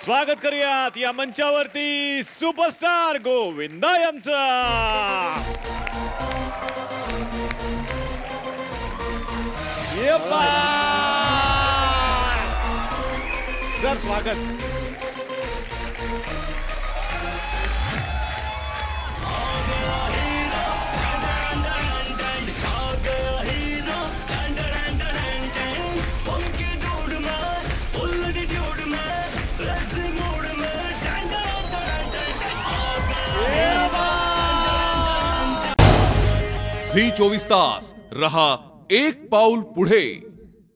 स्वागत करूयात या मंचावरती सुपरस्टार गोविंदा यांचं स्वागत। Zee 24 तास रहा एक पाऊल पुढे।